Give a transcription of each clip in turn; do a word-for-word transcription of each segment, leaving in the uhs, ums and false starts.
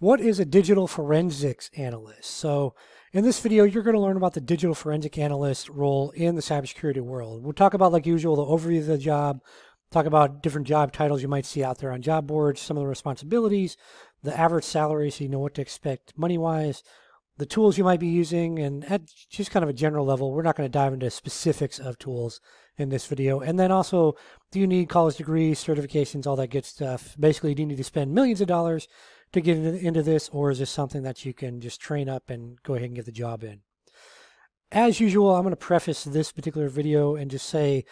What is a digital forensics analyst? So in this video, you're going to learn about the digital forensic analyst role in the cybersecurity world. We'll talk about, like usual, the overview of the job, talk about different job titles you might see out there on job boards, some of the responsibilities, the average salary so you know what to expect money-wise, the tools you might be using, and at just kind of a general level. We're not going to dive into specifics of tools in this video. And then also, do you need college degrees, certifications, all that good stuff? Basically, do you need to spend millions of dollars to get into this, or is this something that you can just train up and go ahead and get the job in? As usual, I'm going to preface this particular video and just say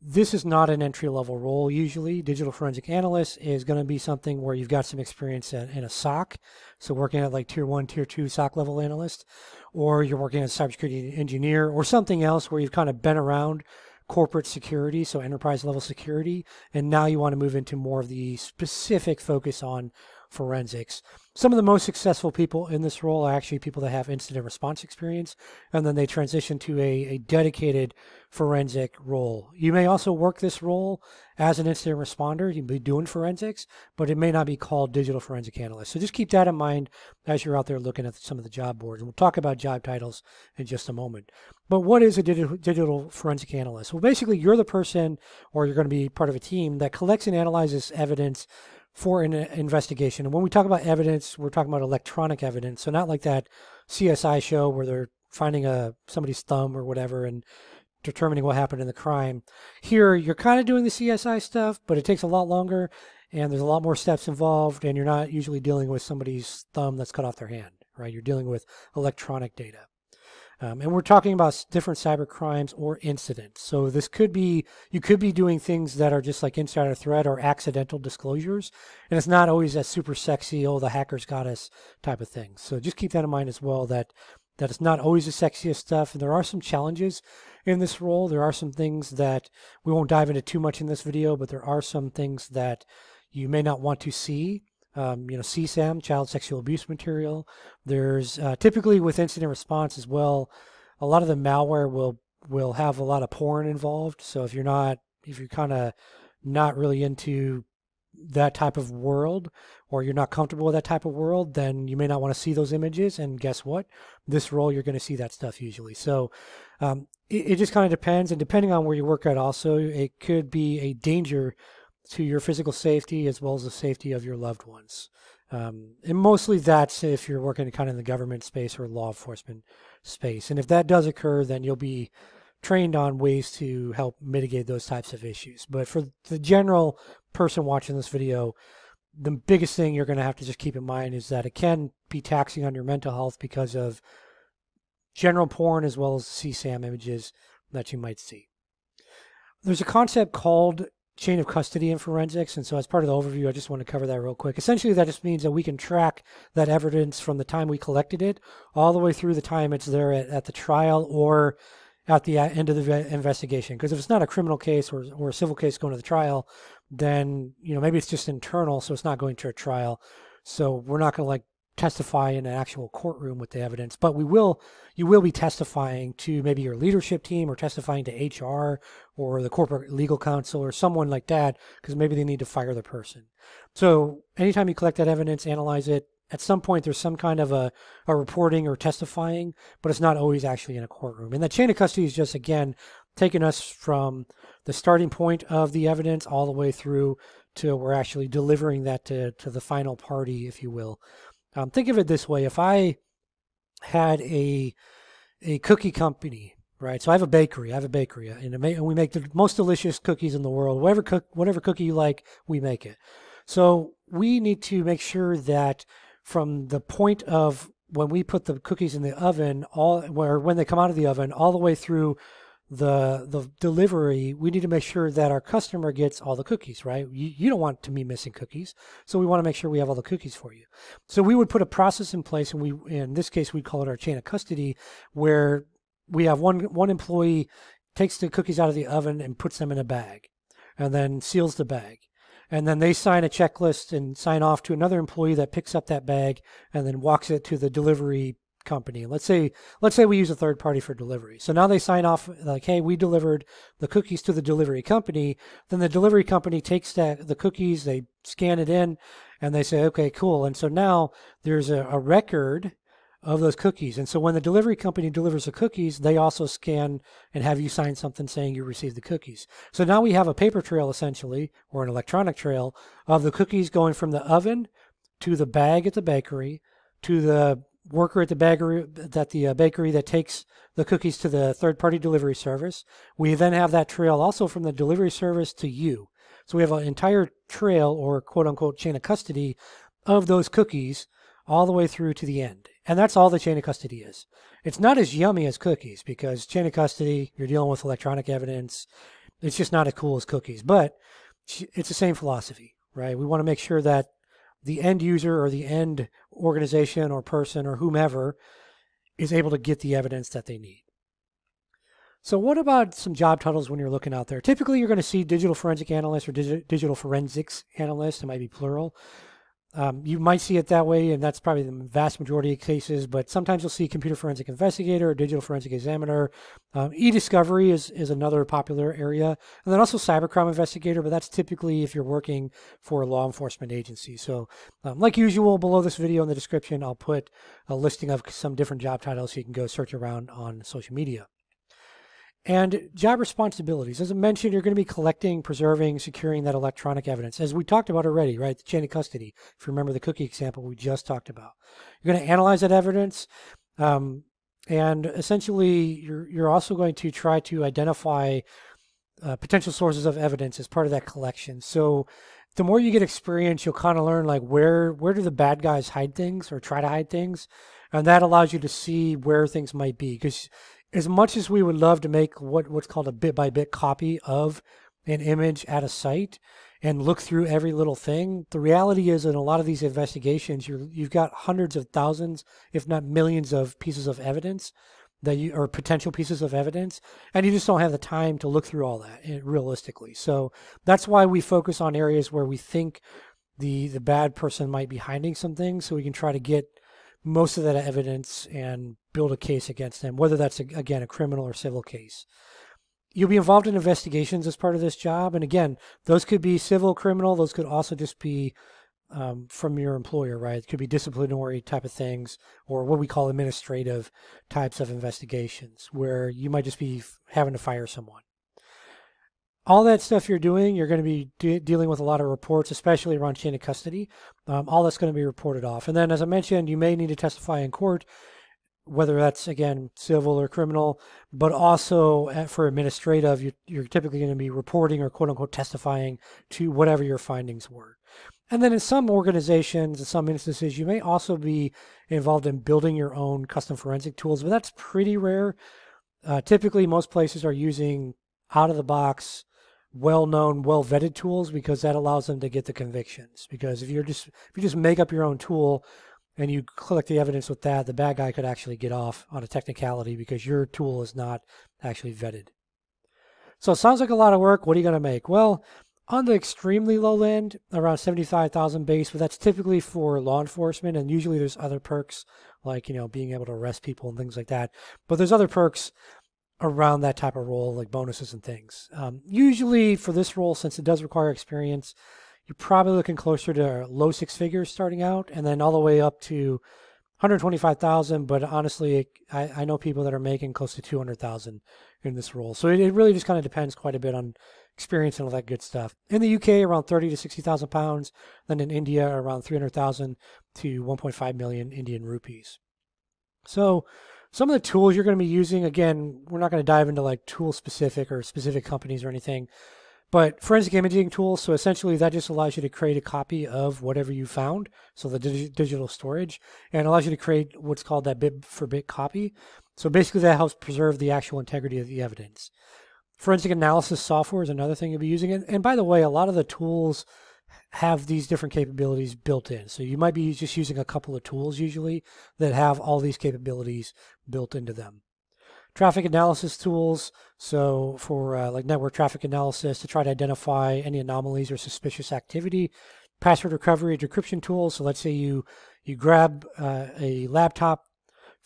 this is not an entry-level role usually. Digital forensic analyst is going to be something where you've got some experience at, in a S O C, so working at like tier one, tier two S O C level analyst, or you're working as a cybersecurity engineer or something else where you've kind of been around corporate security, so enterprise level security, and now you want to move into more of the specific focus on forensics. Some of the most successful people in this role are actually people that have incident response experience, and then they transition to a, a dedicated forensic role. You may also work this role as an incident responder. You'll be doing forensics, but it may not be called digital forensic analyst. So just keep that in mind as you're out there looking at some of the job boards. We'll talk about job titles in just a moment. But what is a digital forensic analyst? Well, basically you're the person, or you're going to be part of a team that collects and analyzes evidence for an investigation. And when we talk about evidence, we're talking about electronic evidence. So not like that C S I show where they're finding a somebody's thumb or whatever and determining what happened in the crime. Here, you're kind of doing the C S I stuff, but it takes a lot longer and there's a lot more steps involved, and you're not usually dealing with somebody's thumb that's cut off their hand, right? You're dealing with electronic data. Um, and we're talking about different cyber crimes or incidents. So this could be, you could be doing things that are just like insider threat or accidental disclosures. And it's not always that super sexy, oh, the hackers got us type of thing. So just keep that in mind as well, that, that it's not always the sexiest stuff. And there are some challenges in this role. There are some things that we won't dive into too much in this video, but there are some things that you may not want to see. Um, you know, C SAM, child sexual abuse material. There's uh, typically with incident response as well, a lot of the malware will will have a lot of porn involved. So if you're not, if you're kind of not really into that type of world, or you're not comfortable with that type of world, then you may not want to see those images. And guess what? This role, you're going to see that stuff usually. So um, it, it just kind of depends. And depending on where you work at also, it could be a danger to your physical safety as well as the safety of your loved ones. Um, and mostly that's if you're working kind of in the government space or law enforcement space. And if that does occur, then you'll be trained on ways to help mitigate those types of issues. But for the general person watching this video, the biggest thing you're going to have to just keep in mind is that it can be taxing on your mental health because of general porn as well as C SAM images that you might see. There's a concept called chain of custody in forensics, and so as part of the overview, I just want to cover that real quick. Essentially, that just means that we can track that evidence from the time we collected it all the way through the time it's there at, at the trial or at the end of the investigation. Because if it's not a criminal case or, or a civil case going to the trial, then, you know, maybe it's just internal, so it's not going to a trial. So we're not going to like testify in an actual courtroom with the evidence, but we will, you will be testifying to maybe your leadership team or testifying to H R or the corporate legal counsel or someone like that, because maybe they need to fire the person. So anytime you collect that evidence, analyze it, at some point there's some kind of a, a reporting or testifying, but it's not always actually in a courtroom. And that chain of custody is just, again, taking us from the starting point of the evidence all the way through to we're actually delivering that to, to the final party, if you will. Um, think of it this way. If I had a a cookie company, right? So I have a bakery. I have a bakery, and, it may, and we make the most delicious cookies in the world. Whatever, cook, whatever cookie you like, we make it. So we need to make sure that from the point of when we put the cookies in the oven, all or when they come out of the oven, all the way through the the delivery, we need to make sure that our customer gets all the cookies, right? You, you don't want to be missing cookies, so we want to make sure we have all the cookies for you. So we would put a process in place, and we, in this case, we call it our chain of custody, where we have one one employee takes the cookies out of the oven and puts them in a bag, and then seals the bag, and then they sign a checklist and sign off to another employee that picks up that bag and then walks it to the delivery company. Let's say let's say we use a third party for delivery. So now they sign off like, hey, we delivered the cookies to the delivery company. Then the delivery company takes that, the cookies, they scan it in, and they say, okay, cool. And so now there's a, a record of those cookies. And so when the delivery company delivers the cookies, they also scan and have you sign something saying you received the cookies. So now we have a paper trail essentially, or an electronic trail, of the cookies going from the oven to the bag at the bakery, to the worker at the bakery that the uh, bakery that takes the cookies to the third-party delivery service. We then have that trail also from the delivery service to you. So we have an entire trail, or quote-unquote chain of custody, of those cookies all the way through to the end. And that's all the chain of custody is. It's not as yummy as cookies, because chain of custody, you're dealing with electronic evidence. It's just not as cool as cookies, but it's the same philosophy, right? We want to make sure that the end user or the end organization or person or whomever is able to get the evidence that they need. So what about some job titles when you're looking out there? Typically, you're going to see digital forensic analyst or digi digital forensics analyst. It might be plural. Um, you might see it that way, and that's probably the vast majority of cases, but sometimes you'll see computer forensic investigator, digital forensic examiner. Um, E-Discovery is, is another popular area, and then also cybercrime investigator, but that's typically if you're working for a law enforcement agency. So um, like usual, below this video in the description, I'll put a listing of some different job titles so you can go search around on social media. And job responsibilities. As I mentioned, you're going to be collecting, preserving, securing that electronic evidence, as we talked about already, right? The chain of custody, if you remember the cookie example we just talked about. You're going to analyze that evidence, um, and essentially you're, you're also going to try to identify uh, potential sources of evidence as part of that collection. So the more you get experience, you'll kind of learn like where, where do the bad guys hide things or try to hide things, and that allows you to see where things might be, because as much as we would love to make what, what's called a bit-by-bit copy of an image at a site and look through every little thing, the reality is in a lot of these investigations, you're, you've got hundreds of thousands, if not millions, of pieces of evidence that you, or potential pieces of evidence, and you just don't have the time to look through all that realistically. So that's why we focus on areas where we think the, the bad person might be hiding some things, so we can try to get most of that evidence and build a case against them, whether that's, a, again, a criminal or civil case. You'll be involved in investigations as part of this job. And again, those could be civil, criminal. Those could also just be um, from your employer, right? It could be disciplinary type of things, or what we call administrative types of investigations, where you might just be having to fire someone. All that stuff you're doing, you're going to be de dealing with a lot of reports, especially around chain of custody. Um, all that's going to be reported off. And then, as I mentioned, you may need to testify in court, whether that's, again, civil or criminal, but also at, for administrative, you, you're typically going to be reporting or, quote-unquote, testifying to whatever your findings were. And then in some organizations, in some instances, you may also be involved in building your own custom forensic tools, but that's pretty rare. Uh, typically, most places are using out-of-the-box, well-known, well-vetted tools, because that allows them to get the convictions. Because if you're just if you just make up your own tool and you collect the evidence with that, the bad guy could actually get off on a technicality because your tool is not actually vetted. So it sounds like a lot of work. What are you going to make? Well, on the extremely low end, around seventy-five thousand base, but that's typically for law enforcement, and usually there's other perks like, you know, being able to arrest people and things like that. But there's other perks around that type of role, like bonuses and things. Um, usually for this role, since it does require experience, you're probably looking closer to low six figures starting out, and then all the way up to one hundred twenty-five thousand. But honestly, I, I know people that are making close to two hundred thousand in this role. So it, it really just kind of depends quite a bit on experience and all that good stuff. In the U K, around thirty to sixty thousand pounds. Then in India, around three hundred thousand to one point five million Indian rupees. So some of the tools you're going to be using, again, we're not going to dive into like tool specific or specific companies or anything, but forensic imaging tools. So essentially that just allows you to create a copy of whatever you found. So the dig digital storage, and allows you to create what's called that bit for bit copy. So basically that helps preserve the actual integrity of the evidence. Forensic analysis software is another thing you'll be using. And, and by the way, a lot of the tools have these different capabilities built in. So you might be just using a couple of tools usually that have all these capabilities built into them. Traffic analysis tools, so for uh, like network traffic analysis to try to identify any anomalies or suspicious activity. Password recovery, decryption tools, so let's say you, you grab uh, a laptop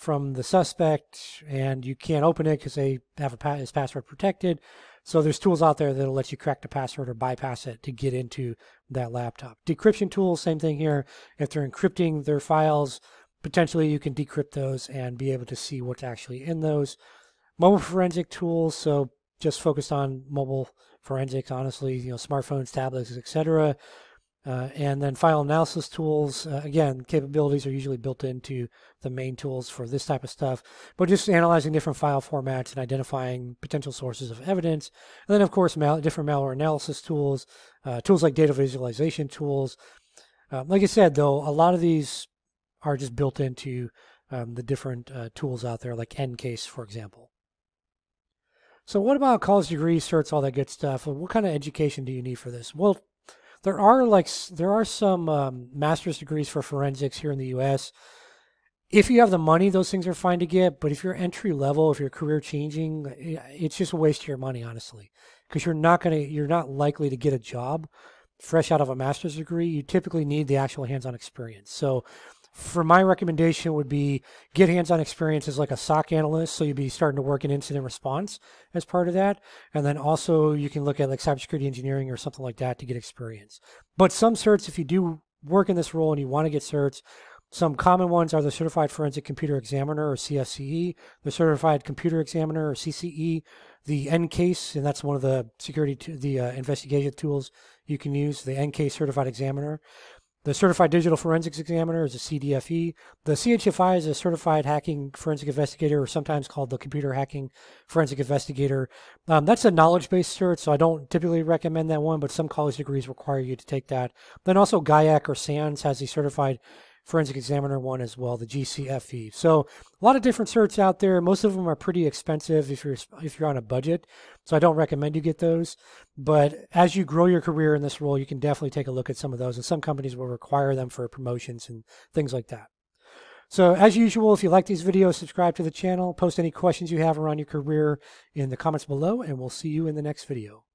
from the suspect, and you can't open it because they have a pa it's password protected. So there's tools out there that'll let you crack the password or bypass it to get into that laptop. Decryption tools, same thing here. If they're encrypting their files, potentially you can decrypt those and be able to see what's actually in those. Mobile forensic tools, so just focused on mobile forensics, honestly, you know, smartphones, tablets, et cetera. Uh, and then file analysis tools, uh, again, capabilities are usually built into the main tools for this type of stuff, but just analyzing different file formats and identifying potential sources of evidence. And then, of course, mal different malware analysis tools, uh, tools like data visualization tools. Uh, like I said, though, a lot of these are just built into um, the different uh, tools out there, like EnCase, for example. So what about college degrees, certs, all that good stuff? What kind of education do you need for this? Well, there are like there are some um, master's degrees for forensics here in the U S If you have the money, those things are fine to get. But if you're entry level, if you're career changing, it's just a waste of your money, honestly, because you're not gonna you're not likely to get a job fresh out of a master's degree. You typically need the actual hands-on experience. So, for my recommendation would be get hands-on experience as like a S O C analyst, so you'd be starting to work in incident response as part of that, and then also you can look at like cybersecurity engineering or something like that to get experience. But some certs, if you do work in this role and you want to get certs, some common ones are the Certified Forensic Computer Examiner or C F C E, the Certified Computer Examiner or C C E, the EnCase, and that's one of the security to the uh, investigation tools you can use, the EnCase Certified Examiner. The Certified Digital Forensics Examiner is a C D F E. The C H F I is a Certified Hacking Forensic Investigator, or sometimes called the Computer Hacking Forensic Investigator. Um, that's a knowledge-based cert, so I don't typically recommend that one, but some college degrees require you to take that. Then also G I A C or SANS has a Certified Forensic Examiner one as well, the G C F E. So a lot of different certs out there. Most of them are pretty expensive if you're if you're on a budget, so I don't recommend you get those. But as you grow your career in this role, you can definitely take a look at some of those, and some companies will require them for promotions and things like that. So as usual, if you like these videos, subscribe to the channel, post any questions you have around your career in the comments below, and we'll see you in the next video.